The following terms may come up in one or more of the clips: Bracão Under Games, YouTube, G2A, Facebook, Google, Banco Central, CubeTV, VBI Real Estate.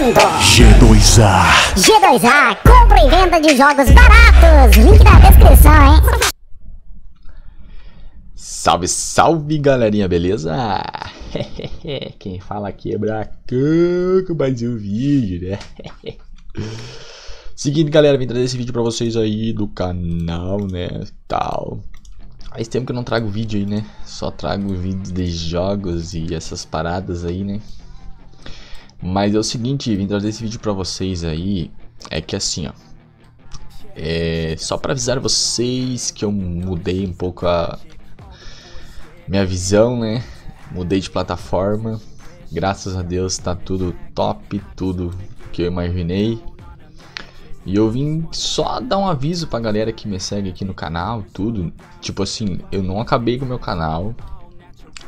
Mundo. G2A. G2A, compra e venda de jogos baratos. Link na descrição, hein? Salve, salve, galerinha, beleza? Quem fala aqui é Bracão com mais um vídeo, né? Seguinte, galera, vim trazer esse vídeo pra vocês aí do canal, né, tal. Faz tempo que eu não trago vídeo aí, né? Só trago vídeos de jogos e essas paradas aí, né? Mas é o seguinte, vim trazer esse vídeo pra vocês aí. É que assim, ó, é só pra avisar vocês que eu mudei um pouco a minha visão, né? Mudei de plataforma. Graças a Deus tá tudo top, tudo que eu imaginei. E eu vim só dar um aviso pra galera que me segue aqui no canal, tudo. Tipo assim, eu não acabei com o meu canal.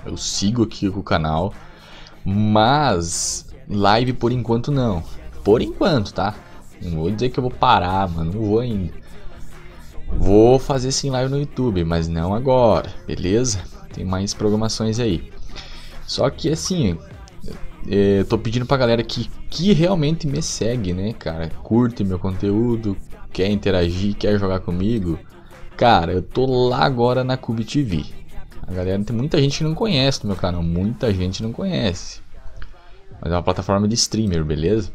Eu sigo aqui com o canal. Mas live por enquanto não. Por enquanto, tá? Não vou dizer que eu vou parar, mano. Não vou ainda. Vou fazer sim live no YouTube, mas não agora, beleza? Tem mais programações aí. Só que assim, eu tô pedindo pra galera que realmente me segue, né, cara? Curte meu conteúdo, quer interagir, quer jogar comigo. Cara, eu tô lá agora na CubeTV. A galera, tem muita gente que não conhece do meu canal, muita gente não conhece. Mas é uma plataforma de streamer, beleza?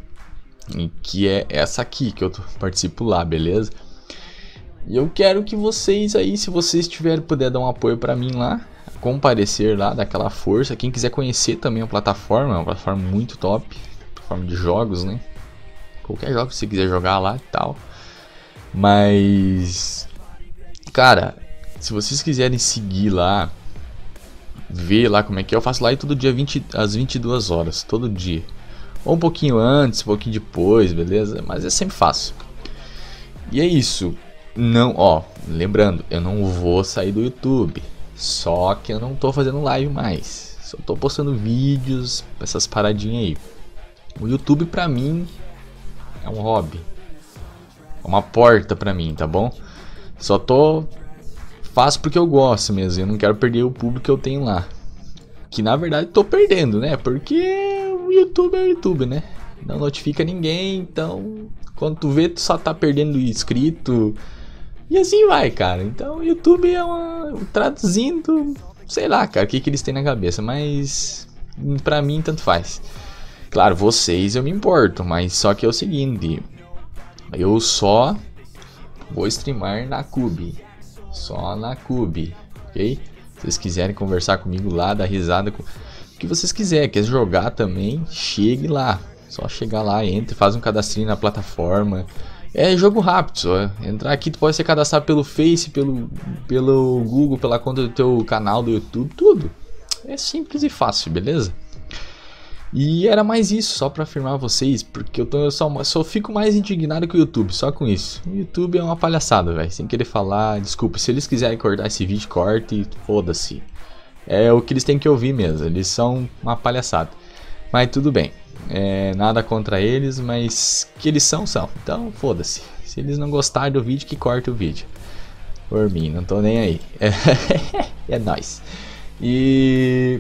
E que é essa aqui que eu participo lá, beleza? E eu quero que vocês aí, se vocês tiverem, puder dar um apoio pra mim lá, comparecer lá, dar aquela força. Quem quiser conhecer também a plataforma, é uma plataforma muito top, plataforma de jogos, né? Qualquer jogo que você quiser jogar lá e tal. Mas, cara, se vocês quiserem seguir lá, ver lá como é que é, eu faço live todo dia às 22 horas, todo dia. Ou um pouquinho antes, um pouquinho depois, beleza? Mas eu sempre faço. E é isso. Não, ó, lembrando, eu não vou sair do YouTube. Só que eu não tô fazendo live mais. Só tô postando vídeos, essas paradinhas aí. O YouTube pra mim é um hobby. É uma porta pra mim, tá bom? Só tô... faço porque eu gosto mesmo. Eu não quero perder o público que eu tenho lá. Que na verdade tô perdendo, né? Porque o YouTube é o YouTube, né? Não notifica ninguém, então... quando tu vê, tu só tá perdendo inscrito... e assim vai, cara. Então o YouTube é uma... traduzindo... sei lá, cara, o que eles têm na cabeça. Mas... pra mim, tanto faz. Claro, vocês eu me importo. Mas só que é o seguinte... eu só... vou streamar na Cube. Só na Cube. Ok? Se vocês quiserem conversar comigo lá, dar risada... o que vocês quiserem. Quer jogar também? Chegue lá. Só chegar lá, entra, faz um cadastrinho na plataforma... é jogo rápido, só entrar aqui, tu pode ser cadastrado pelo Face, pelo Google, pela conta do teu canal do YouTube, tudo. É simples e fácil, beleza? E era mais isso, só pra afirmar vocês, porque eu só fico mais indignado que o YouTube, só com isso. O YouTube é uma palhaçada, velho, sem querer falar, desculpa, se eles quiserem cortar esse vídeo, corte, foda-se. É o que eles têm que ouvir mesmo, eles são uma palhaçada. Mas tudo bem, é, nada contra eles, mas que eles são, então foda-se. Se eles não gostarem do vídeo, que corta o vídeo. Por mim, não tô nem aí. É nóis. E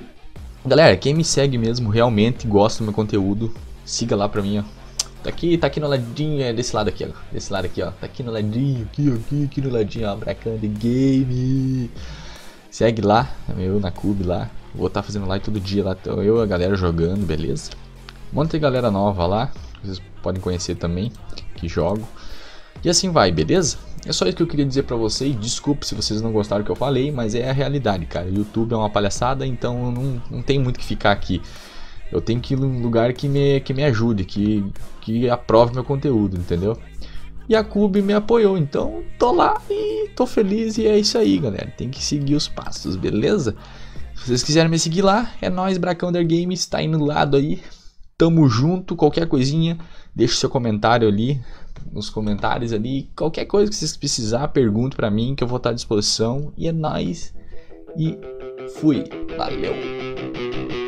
galera, quem me segue mesmo, realmente gosta do meu conteúdo, siga lá pra mim, ó. Tá aqui no ladinho, é desse lado aqui, ó. Desse lado aqui, ó. Tá aqui no ladinho, aqui no ladinho, ó. Bracão Under Games. Segue lá, eu na Cube lá. Vou estar fazendo live todo dia lá, eu e a galera jogando, beleza? Um monte de galera nova lá, vocês podem conhecer também, que jogo. E assim vai, beleza? É só isso que eu queria dizer pra vocês, desculpe se vocês não gostaram do que eu falei, mas é a realidade, cara. O YouTube é uma palhaçada, então não tem muito que ficar aqui. Eu tenho que ir num lugar que me ajude, que aprove meu conteúdo, entendeu? E a Cube me apoiou, então tô lá e tô feliz e é isso aí, galera. Tem que seguir os passos, beleza? Se vocês quiserem me seguir lá, é nóis, Bracão Under Games, tá aí no lado aí. Tamo junto, qualquer coisinha, deixa seu comentário ali, nos comentários ali. Qualquer coisa que vocês precisar, pergunte pra mim que eu vou estar à disposição. E é nóis, e fui, valeu!